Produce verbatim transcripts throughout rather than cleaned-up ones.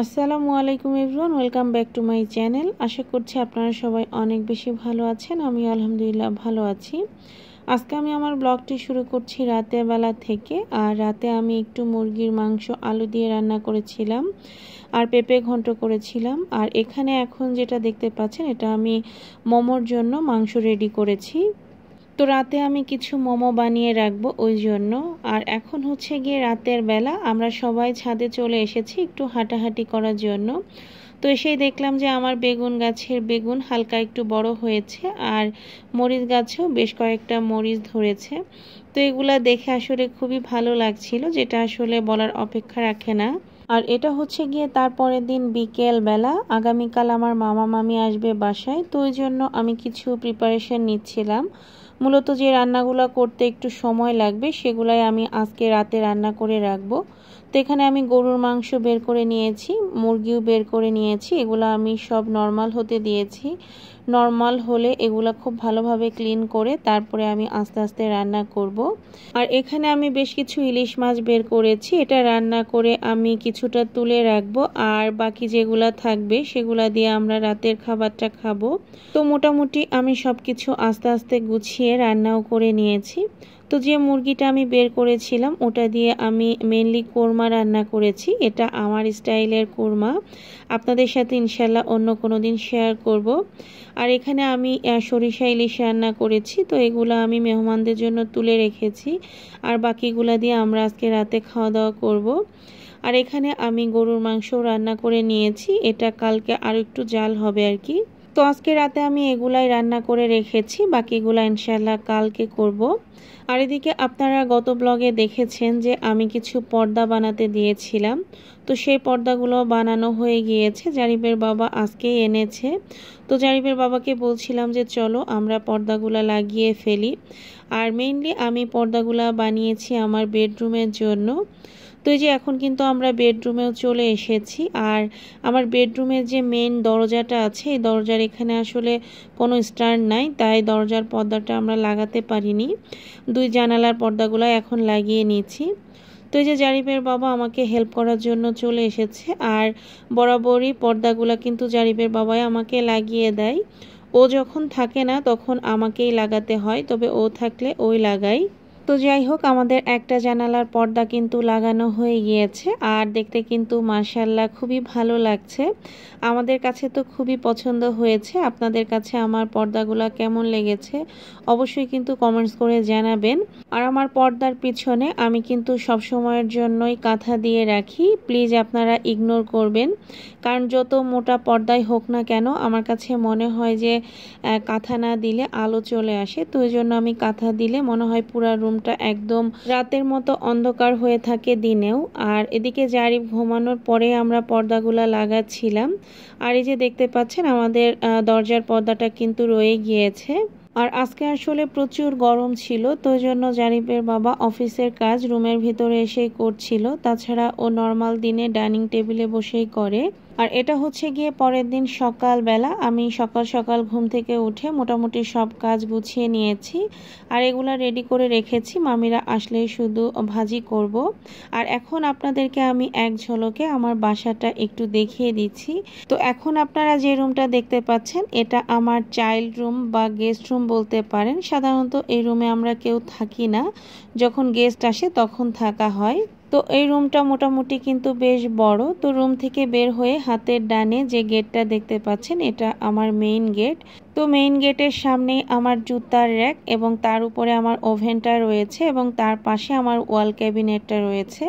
আসসালামু আলাইকুম everyone welcome back to my channel. आशा করছি আপনারা সবাই অনেক বেশি ভালো আছেন। আমি আলহামদুলিল্লাহ ভালো আছি। আজকে আমি আমার ব্লগটি শুরু করছি রাতের বেলা থেকে। আর রাতে আমি একটু মুরগির মাংস আলু দিয়ে রান্না করেছিলাম আর পেঁপে ঘন্ট করেছিলাম। আর এখানে এখন যেটা দেখতে পাচ্ছেন এটা আমি মোমোর জন্য মাংস রেডি করেছি। তো রাতে আমি কিছু মোমো বানিয়ে রাখবো ওই জন্য। আর এখন হচ্ছে গিয়ে রাতের বেলা আমরা সবাই ছাদে চলে এসেছি একটু হাঁটাহাঁটি করার জন্য। তো এসেই দেখলাম যে আমার বেগুন গাছের বেগুন হালকা একটু বড় হয়েছে আর মরিচ গাছেও বেশ কয়েকটা মরিচ ধরেছে। তো এগুলা দেখে আসলে খুবই ভালো লাগছিল, যেটা আসলে বলার অপেক্ষা রাখে না। আর এটা হচ্ছে গিয়ে তারপরের দিন বিকেল বেলা। আগামীকাল আমার মামা মামি আসবে বাসায়, তো ওই জন্য আমি কিছু প্রিপারেশন নিচ্ছিলাম। মূলত যে রান্নাগুলো করতে একটু সময় লাগবে সেগুলাই আমি আজকে রাতে রান্না করে রাখবো। তো এখানে আমি গরুর মাংস বের করে নিয়েছি, মুরগিও বের করে নিয়েছি। এগুলো আমি সব নর্মাল হতে দিয়েছি। নর্মাল হলে এগুলো খুব ভালোভাবে ক্লিন করে তারপরে আমি আস্তে আস্তে রান্না করব। আর এখানে আমি বেশ কিছু ইলিশ মাছ বের করেছি, এটা রান্না করে আমি কিছুটা তুলে রাখবো। আর বাকি যেগুলা থাকবে সেগুলা দিয়ে আমরা রাতের খাবারটা খাবো। তো মোটামুটি আমি সব কিছু আস্তে আস্তে গুছিয়ে রান্নাও করে নিয়েছি। তো যে মুরগিটা আমি বের করেছিলাম ওটা দিয়ে আমি মেনলি কোরমা রান্না করেছি। এটা আমার স্টাইলের কোরমা, আপনাদের সাথে ইনশাল্লাহ অন্য কোনো দিন শেয়ার করব। আর এখানে আমি সরিষা ইলিশ রান্না করেছি, তো এগুলো আমি মেহমানদের জন্য তুলে রেখেছি। আর বাকিগুলা দিয়ে আমরা আজকে রাতে খাওয়া দাওয়া করব। আর এখানে আমি গরুর মাংস রান্না করে নিয়েছি, এটা কালকে আর একটু জাল হবে আর কি। তো আজকে রাতে আমি এগুলাই রান্না করে রেখেছি, বাকিগুলা ইনশাল্লাহ কালকে করব। আর এদিকে আপনারা গত ব্লগে দেখেছেন যে আমি কিছু পর্দা বানাতে দিয়েছিলাম, তো সেই পর্দাগুলো বানানো হয়ে গিয়েছে। জারিফের বাবা আজকেই এনেছে। তো জারিফের বাবাকে বলছিলাম যে চলো আমরা পর্দাগুলো লাগিয়ে ফেলি। আর মেইনলি আমি পর্দাগুলো বানিয়েছি আমার বেডরুমের জন্য। তো এই যে এখন কিন্তু আমরা বেডরুমেও চলে এসেছি। আর আমার বেডরুমের যে মেইন দরজাটা আছে, এই দরজার এখানে আসলে কোনো স্ট্যান্ড নাই, তাই দরজার পর্দাটা আমরা লাগাতে পারিনি। দুই জানালার পর্দাগুলো এখন লাগিয়ে নিয়েছি। তো এই যে জারিফের বাবা আমাকে হেল্প করার জন্য চলে এসেছে। আর বরাবরই পর্দাগুলো কিন্তু জারিফের বাবাই আমাকে লাগিয়ে দেয়। ও যখন থাকে না তখন আমাকেই লাগাতে হয়, তবে ও থাকলে ওই লাগাই। তো যাই হোক, আমাদের একটা জানালার পর্দা কিন্তু লাগানো হয়ে গিয়েছে। আর দেখতে কিন্তু মাশাআল্লাহ খুবই ভালো লাগছে। আমাদের কাছে তো খুবই পছন্দ হয়েছে। আপনাদের কাছে আমার পর্দাগুলা কেমন লেগেছে অবশ্যই কিন্তু কমেন্টস করে জানাবেন। আর আমার পর্দার পিছনে আমি কিন্তু সবসময়ের জন্যই কাঁথা দিয়ে রাখি, প্লিজ আপনারা ইগনোর করবেন। কারণ যত মোটা পর্দাই হোক না কেন আমার কাছে মনে হয় যে কাঁথা না দিলে আলো চলে আসে। তো এই জন্য আমি কাঁথা দিলে মনে হয় পুরা রুম একদম রাতের মতো অন্ধকার হয়ে থাকে দিনেও। আর এদিকে জারিফ ঘুমানোর পরে আমরা পর্দাগুলা লাগাচ্ছিলাম। আর এই যে দেখতে পাচ্ছেন আমাদের দরজার পর্দাটা কিন্তু রয়ে গিয়েছে। আর আজকে আসলে প্রচুর গরম ছিল, তো জন্য জারিফের বাবা অফিসের কাজ রুমের ভিতরে এসেই করছিল। তাছাড়া ও নর্মাল দিনে ডাইনিং টেবিলে বসেই করে। আর এটা হচ্ছে গিয়ে পরের দিন সকালবেলা। আমি সকাল সকাল ঘুম থেকে উঠে মোটামুটি সব কাজ গুছিয়ে নিয়েছি আর এগুলা রেডি করে রেখেছি, মামিরা আসলে শুধু ভাজি করব। আর এখন আপনাদেরকে আমি এক ঝলকে আমার বাসাটা একটু দেখিয়ে দিচ্ছি। তো এখন আপনারা যে রুমটা দেখতে পাচ্ছেন এটা আমার চাইল্ড রুম বা গেস্ট রুম বলতে পারেন। সাধারণত এই রুমে আমরা কেউ থাকি না, যখন গেস্ট আসে তখন থাকা হয়। তো এই রুমটা মোটামুটি কিন্তু বেশ বড়। তো রুম থেকে বের হয়ে হাতের ডানে যে গেটটা দেখতে পাচ্ছেন এটা আমার মেইন গেট। তো মেইন গেটের সামনেই আমার জুতার র্যাক এবং তার উপরে আমার ওভেনটা রয়েছে এবং তার পাশে আমার ওয়াল ক্যাবিনেটটা রয়েছে।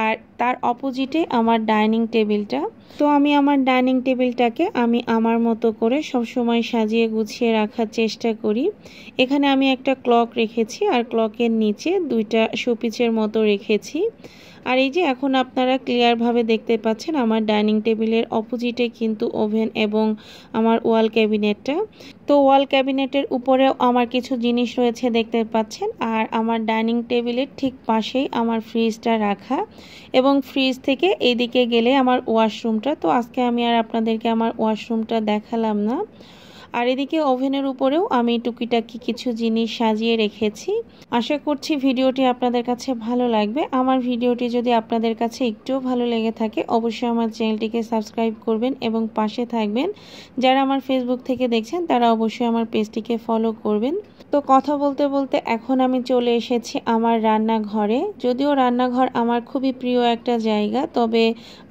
আর তার অপোজিটে আমার ডাইনিং টেবিলটা। তো আমি আমার ডাইনিং টেবিলটাকে আমি আমার মতো করে সবসময় সাজিয়ে গুছিয়ে রাখার চেষ্টা করি। এখানে আমি একটা ক্লক রেখেছি আর ক্লকের নিচে দুইটা শোপিসের মতো রেখেছি। আর এই যে এখন আপনারা ক্লিয়ারভাবে দেখতে পাচ্ছেন আমার ডাইনিং টেবিলের অপোজিটে কিন্তু ওভেন এবং আমার ওয়াল ক্যাবিনেটটা। তো ওয়াল ক্যাবিনেটের উপরেও আমার কিছু জিনিস রয়েছে দেখতে পাচ্ছেন। আর আমার ডাইনিং টেবিলের ঠিক পাশেই আমার ফ্রিজটা রাখা এবং ফ্রিজ থেকে এইদিকে গেলে আমার ওয়াশরুমটা। তো আজকে আমি আর আপনাদেরকে আমার ওয়াশরুমটা দেখালাম না। আর এদিকে ওভেনের উপরেও আমি টুকিটাকি কিছু জিনিস সাজিয়ে রেখেছি। আশা করছি ভিডিওটি আপনাদের কাছে ভালো লাগবে। আমার ভিডিওটি যদি আপনাদের কাছে একটু ভালো লেগে থাকে অবশ্যই আমার চ্যানেলটিকে সাবস্ক্রাইব করবেন এবং পাশে থাকবেন। যারা আমার ফেসবুক থেকে দেখছেন তারা অবশ্যই আমার পেজটিকে ফলো করবেন। তো কথা বলতে বলতে এখন আমি চলে এসেছি আমার রান্নাঘরে। যদিও রান্নাঘর আমার খুবই প্রিয় একটা জায়গা, তবে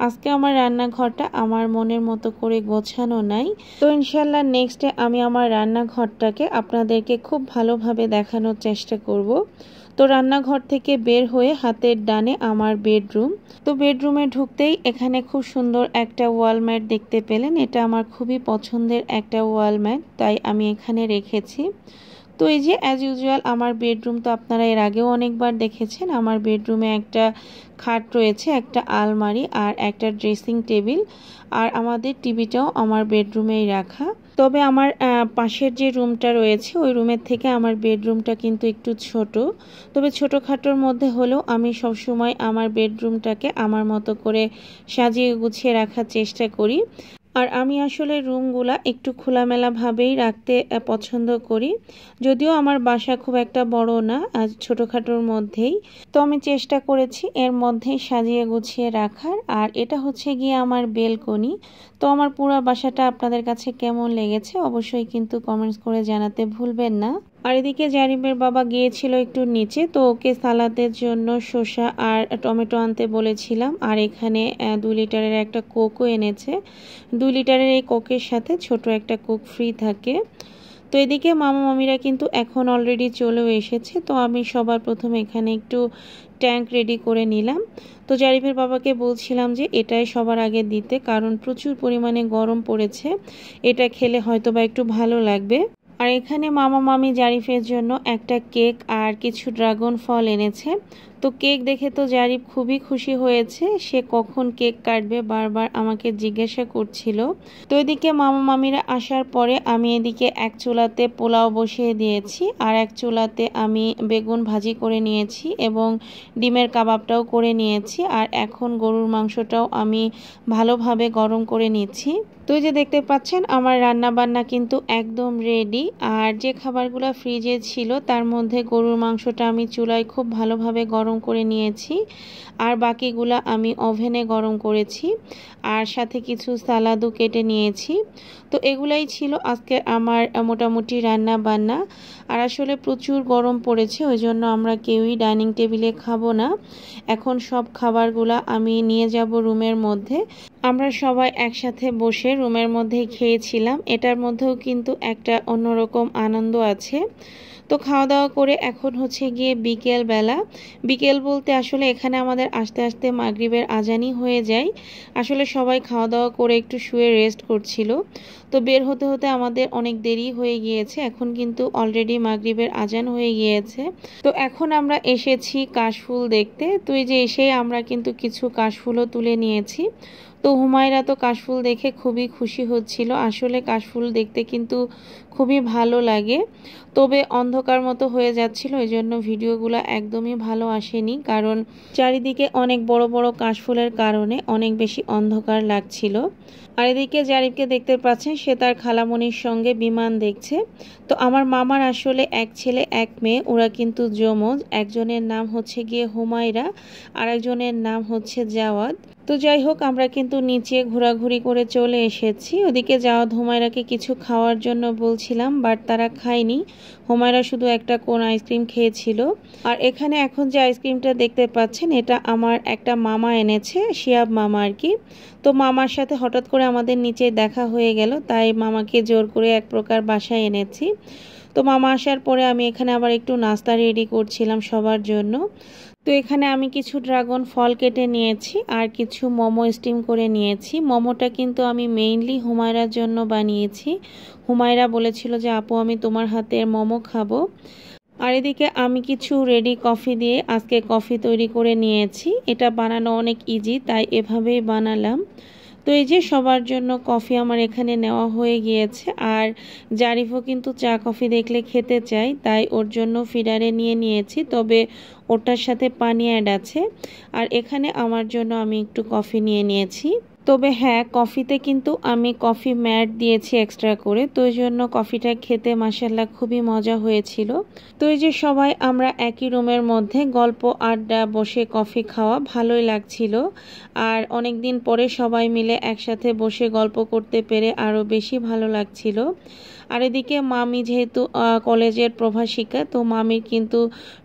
আজকে আমার রান্নাঘরটা আমার মনের মতো করে গোছানো নাই। তো ইনশাল্লাহ নেক্সটে আমি আমার রান্নাঘরটাকে আপনাদেরকে খুব ভালোভাবে দেখানোর চেষ্টা করব। তো রান্নাঘর থেকে বের হয়ে হাতের ডানে আমার বেডরুম। তো বেডরুমে ঢুকতেই এখানে খুব সুন্দর একটা ওয়াল ম্যাট দেখতে পেলেন। এটা আমার খুবই পছন্দের একটা ওয়াল ম্যাট, তাই আমি এখানে রেখেছি। তো এই যে অ্যাজ ইউজুয়াল আমার বেডরুম, তো আপনারা এর আগেও অনেকবার দেখেছেন। আমার বেডরুমে একটা খাট রয়েছে, একটা আলমারি আর একটা ড্রেসিং টেবিল, আর আমাদের টিভিটাও আমার বেডরুমেই রাখা। তবে আমার পাশের যে রুমটা রয়েছে ওই রুমের থেকে আমার বেডরুমটা কিন্তু একটু ছোট। তবে ছোটোখাটোর মধ্যে হলেও আমি সবসময় আমার বেডরুমটাকে আমার মতো করে সাজিয়ে গুছিয়ে রাখার চেষ্টা করি। আর আমি আসলে রুমগুলা একটু খোলামেলাভাবেই রাখতে পছন্দ করি। যদিও আমার বাসা খুব একটা বড় না, আর ছোটোখাটোর মধ্যেই তো আমি চেষ্টা করেছি এর মধ্যেই সাজিয়ে গুছিয়ে রাখার। আর এটা হচ্ছে গিয়ে আমার বেলকনি। তো আমার পুরো বাসাটা আপনাদের কাছে কেমন লেগেছে অবশ্যই কিন্তু কমেন্টস করে জানাতে ভুলবেন না। আর এদিকে জারিফের বাবা গিয়েছিল একটু নিচে, তো ওকে সালাদের জন্য শসা আর টমেটো আনতে বলেছিলাম। আর এখানে দুই লিটারের একটা কোকও এনেছে। দুই লিটারের এই কোকের সাথে ছোট একটা কোক ফ্রি থাকে। তো এদিকে মামা মামিরা কিন্তু এখন অলরেডি চলেও এসেছে। তো আমি সবার প্রথমে এখানে একটু ট্যাঙ্ক রেডি করে নিলাম। তো জারিফের বাবাকে বলছিলাম যে এটাই সবার আগে দিতে, কারণ প্রচুর পরিমাণে গরম পড়েছে, এটা খেলে হয়তো বা একটু ভালো লাগবে। আর এখানে মামা মামি জারিফের জন্য একটা কেক আর কিছু ড্রাগন ফল এনেছে। তো কেক দেখে তো জারিফ খুবই খুশি হয়েছে। সে কখন কেক কাটবে বারবার আমাকে জিজ্ঞাসা করছিল। তো এদিকে মামা মামিরা আসার পরে আমি এদিকে এক চুলাতে পোলাও বসিয়ে দিয়েছি, আর এক চুলাতে আমি বেগুন ভাজি করে নিয়েছি এবং ডিমের কাবাবটাও করে নিয়েছি। আর এখন গরুর মাংসটাও আমি ভালোভাবে গরম করে নিচ্ছি। তো এই যে দেখতে পাচ্ছেন আমার রান্না বান্না কিন্তু একদম রেডি। আর যে খাবারগুলো ফ্রিজে ছিল তার মধ্যে গরুর মাংসটা আমি চুলায় খুব ভালোভাবে গরম করে নিয়েছি, আর বাকিগুলা আমি ওভেনে গরম করেছি, আর সাথে কিছু সালাদও কেটে নিয়েছি। তো এগুলাই ছিল আজকে আমার মোটামুটি রান্না বান্না। আর আসলে প্রচুর গরম পড়েছে, ওই জন্য আমরা কেউই ডাইনিং টেবিলে খাবো না। এখন সব খাবারগুলা আমি নিয়ে যাব রুমের মধ্যে। আমরা সবাই একসাথে বসে রুমের মধ্যেই খেয়েছিলাম, এটার মধ্যেও কিন্তু একটা অন্যরকম আনন্দ আছে। তো খাওয়া দাওয়া করে এখন হচ্ছে গিয়ে বিকেল বেলা। বিকেল বলতে আসলে এখানে আমাদের আস্তে আস্তে মাগরিবের আজানই হয়ে যায়। আসলে সবাই খাওয়া দাওয়া করে একটু শুয়ে রেস্ট করছিল। তো বের হতে হতে আমাদের অনেক দেরি হয়ে গিয়েছে, এখন কিন্তু অলরেডি মাগরিবের আজান হয়ে গিয়েছে। তো এখন আমরা এসেছি কাশফুল দেখতে। তো এই যে এসেই আমরা কিন্তু কিছু কাশফুলও তুলে নিয়েছি। তো হুমায়রা তো কাশফুল দেখে খুবই খুশি হচ্ছিল। আসলে কাশফুল দেখতে কিন্তু খুবই ভালো লাগে, তবে অন্ধকার মতো হয়ে যাচ্ছিল, এই জন্য ভিডিওগুলো একদমই ভালো আসেনি, কারণ চারিদিকে অনেক বড় বড় কাশফুলের কারণে অনেক বেশি অন্ধকার লাগছিল। আর এদিকে জারিফকে দেখতে পাচ্ছেন সে তার খালামণির সঙ্গে বিমান দেখছে। তো আমার মামার আসলে এক ছেলে এক মেয়ে, ওরা কিন্তু যমজ। একজনের নাম হচ্ছে গিয়ে হুমায়রা, আর একজনের নাম হচ্ছে জাওয়াদ। তো যাই হোক আমরা কিন্তু নিচে ঘোরাঘুরি করে চলে এসেছি। ওদিকে জাওয়াদ হুমায়রাকে কিছু খাওয়ার জন্য বলছিলাম, বাট তারা খায়নি। হুমায়রা শুধু একটা কোন আইসক্রিম খেয়েছিল। আর এখানে এখন যে আইসক্রিমটা দেখতে পাচ্ছেন এটা আমার একটা মামা এনেছে, শিয়াব মামা আর কি। তো মামার সাথে হঠাৎ করে আমাদের নিচে দেখা হয়ে গেল, তাই মামাকে জোর করে এক প্রকার বাসায় এনেছি। তো মামা আসার পরে আমি এখানে আবার একটু নাস্তা রেডি করছিলাম সবার জন্য। তো এখানে আমি কিছু ড্রাগন ফল কেটে নিয়েছি আর কিছু মোমো স্টিম করে নিয়েছি। মোমোটা কিন্তু আমি মেইনলি হুমায়রার জন্য বানিয়েছি। হুমায়রা বলেছিল যে আপু আমি তোমার হাতের মোমো খাবো। আর এদিকে আমি কিছু রেডি কফি দিয়ে আজকে কফি তৈরি করে নিয়েছি। এটা বানানো অনেক ইজি, তাই এভাবেই বানালাম। তো এই যে সবার জন্য কফি আমার এখানে নেওয়া হয়ে গিয়েছে। আর জারিফও কিন্তু চা কফি দেখলে খেতে চাই, তাই ওর জন্য ফিডারে নিয়ে নিয়েছি, তবে ওটার সাথে পানি অ্যাড আছে। আর এখানে আমার জন্য আমি একটু কফি নিয়ে নিয়েছি। তবে হ্যাঁ কফিতে কিন্তু আমি কফি ম্যাট দিয়েছি এক্সট্রা করে, তো এর জন্য কফিটা খেতে মাশাআল্লাহ খুবই মজা হয়েছিল। তো এই যে সবাই আমরা একই রুমের মধ্যে গল্প আড্ডা বসে কফি খাওয়া ভালোই লাগছিল, আর অনেক দিন পরে সবাই মিলে একসাথে বসে গল্প করতে পেরে আরো বেশি ভালো লাগছিল। আর এদিকে মামি যেহেতু কলেজের প্রভাষিকা, তো মামির কিন্তু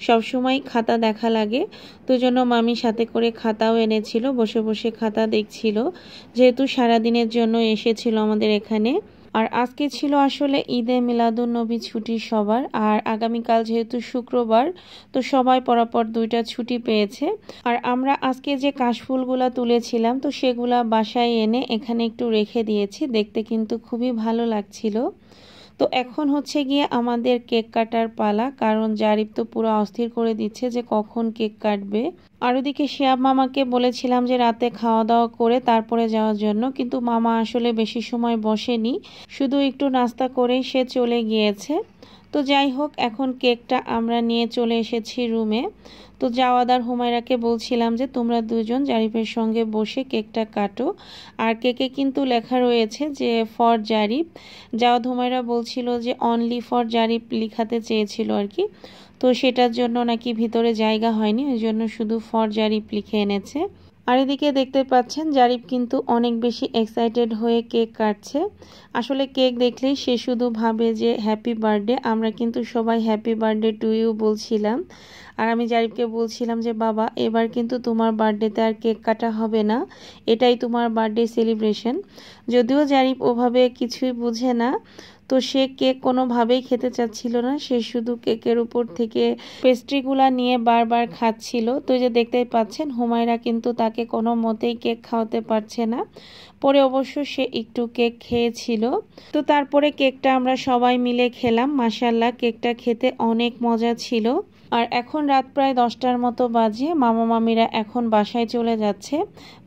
সব সময় খাতা দেখা লাগে, তো জন্য মামি সাথে করে খাতাও এনেছিল, বসে বসে খাতা দেখছিল যেহেতু সারা দিনের জন্য এসেছিল আমাদের এখানে। আর আজকে ছিল আসলে ঈদে মিলাদুন নবী ছুটি সবার, আর আগামীকাল যেহেতু শুক্রবার তো সবাই পরপর দুইটা ছুটি পেয়েছে। আর আমরা আজকে যে কাশফুলগুলা তুলেছিলাম তো সেগুলা বাসায় এনে এখানে একটু রেখে দিয়েছি, দেখতে কিন্তু খুবই ভালো লাগছিল। তো এখন হচ্ছে গিয়ে আমাদের কেক কাটার পালা, কারণ জারিফ তো পুরো অস্থির করে দিচ্ছে যে কখন কেক কাটবে। আর ওদিকে শিয়াব মামাকে বলেছিলাম যে রাতে খাওয়া দাওয়া করে তারপরে যাওয়ার জন্য, কিন্তু মামা আসলে বেশি সময় বসেনি, শুধু একটু নাস্তা করেই সে চলে গিয়েছে। তো যাই হোক, এখন কেকটা আমরা নিয়ে চলে এসেছি রুমে। তো জাওয়াদার হুমায়রাকে বলছিলাম যে তোমরা দুজন জারিফের সঙ্গে বসে কেকটা কাটো, আর কেকে কিন্তু লেখা রয়েছে যে ফর জারিফ। জাওয়াদ হুমায়রা বলছিল যে অনলি ফর জারিফ লিখাতে চেয়েছিল আর কি, তো সেটার জন্য নাকি ভিতরে জায়গা হয়নি, ওই জন্য শুধু ফর জারিফ লিখে এনেছে। আর এদিকে দেখতে পাচ্ছেন জারিফ কিন্তু অনেক বেশি এক্সাইটেড হয়ে কেক কাটছে। আসলে কেক দেখলেই সে শুধু ভাবে যে হ্যাপি বার্থডে। আমরা কিন্তু সবাই হ্যাপি বার্থডে টু ইউ বলছিলাম, আর আমি জারিফকে বলছিলাম যে বাবা এবার কিন্তু তোমার বার্থডেতে আর কেক কাটা হবে না, এটাই তোমার বার্থডে সেলিব্রেশন। যদিও জারিফ ওভাবে কিছুই বুঝে না, তো সে কেক কোনোভাবেই খেতে চাচ্ছিল না, সে শুধু কেকের উপর থেকে পেস্ট্রিগুলা নিয়ে বারবার খাচ্ছিল। তো যে দেখতেই পাচ্ছেন হুমায়রা কিন্তু তাকে কোনো মতেই কেক খাওয়াতে পারছে না, পরে অবশ্য সে একটু কেক খেয়েছিল। তো তারপরে কেকটা আমরা সবাই মিলে খেলাম, মাশাআল্লাহ কেকটা খেতে অনেক মজা ছিল। আর এখন রাত প্রায় দশটার মতো বাজে, মামা মামিরা এখন বাসায় চলে যাচ্ছে।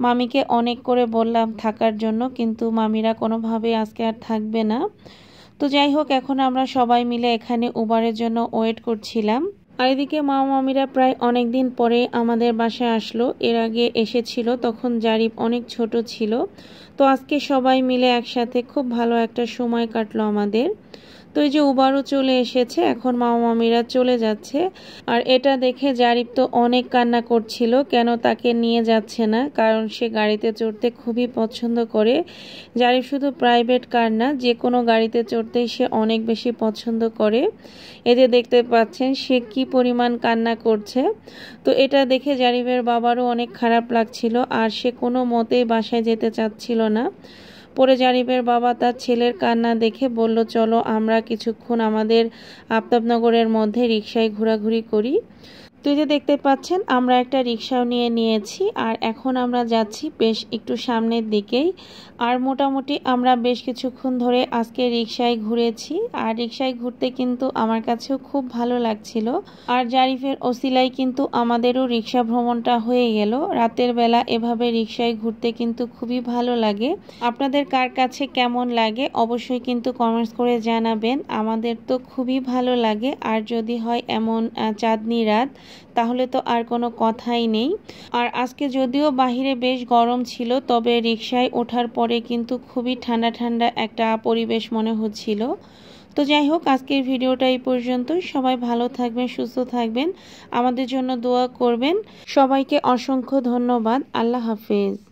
মামিকে অনেক করে বললাম থাকার জন্য, কিন্তু মামিরা কোনোভাবেই আজকে আর থাকবে না। তো যাই হোক, এখন আমরা সবাই মিলে এখানে উবারের জন্য ওয়েট করছিলাম। আর এদিকে মামা মামিরা প্রায় অনেক দিন পরে আমাদের বাসায় আসলো, এর আগে এসেছিল তখন জারিফ অনেক ছোট ছিল। তো আজকে সবাই মিলে একসাথে খুব ভালো একটা সময় কাটলো আমাদের। তো এই যে উবারও চলে এসেছে, এখন মামা মামিরা চলে যাচ্ছে। আর এটা দেখে জারিফ তো অনেক কান্না করছিল কেন তাকে নিয়ে যাচ্ছে না, কারণ সে গাড়িতে চড়তে খুবই পছন্দ করে। জারিফ শুধু প্রাইভেট কার না, যে কোনো গাড়িতে চড়তেই সে অনেক বেশি পছন্দ করে। এতে দেখতে পাচ্ছেন সে কি পরিমাণ কান্না করছে। তো এটা দেখে জারিফের বাবারও অনেক খারাপ লাগছিল, আর সে কোনো মতেই বাসায় যেতে চাচ্ছিল না। পরে জারিফের বাবা তার ছেলের কান্না দেখে বলল চলো আমরা কিছুক্ষণ আমাদের আফতাবনগরের মধ্যে রিক্সায় ঘোরাঘুরি করি। তো যে দেখতে পাচ্ছেন আমরা একটা রিক্সাও নিয়ে নিয়েছি, আর এখন আমরা যাচ্ছি বেশ একটু সামনের দিকেই। আর মোটামুটি আমরা বেশ কিছুক্ষণ ধরে আজকে রিক্সায় ঘুরেছি, আর রিক্সায় ঘুরতে কিন্তু আমার কাছেও খুব ভালো লাগছিল। আর জারিফের ওসিলায় কিন্তু আমাদেরও রিক্সা ভ্রমণটা হয়ে গেল। রাতের বেলা এভাবে রিক্সায় ঘুরতে কিন্তু খুবই ভালো লাগে। আপনাদের কার কাছে কেমন লাগে অবশ্যই কিন্তু কমেন্টস করে জানাবেন, আমাদের তো খুবই ভালো লাগে। আর যদি হয় এমন চাঁদনি রাত তাহলে তো আর কোনো কথাই নেই। আর আজকে যদিও বাহিরে বেশ গরম ছিল, তবে রিক্সায় ওঠার পরে কিন্তু খুবই ঠান্ডা ঠান্ডা একটা পরিবেশ মনে হচ্ছিল। তো যাই হোক, আজকের ভিডিওটা এই পর্যন্ত। সবাই ভালো থাকবেন, সুস্থ থাকবেন, আমাদের জন্য দোয়া করবেন। সবাইকে অসংখ্য ধন্যবাদ। আল্লাহ হাফেজ।